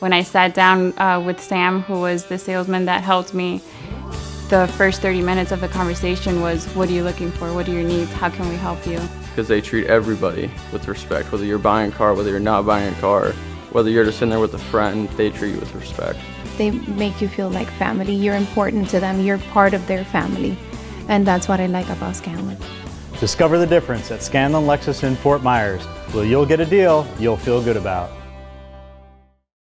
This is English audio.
When I sat down with Sam, who was the salesman that helped me, the first 30 minutes of the conversation was, what are you looking for? What are your needs? How can we help you? Because they treat everybody with respect, whether you're buying a car, whether you're not buying a car, whether you're just in there with a friend, they treat you with respect. They make you feel like family. You're important to them. You're part of their family. And that's what I like about Scanlon. Discover the difference at Scanlon Lexus in Fort Myers. Well, you'll get a deal you'll feel good about.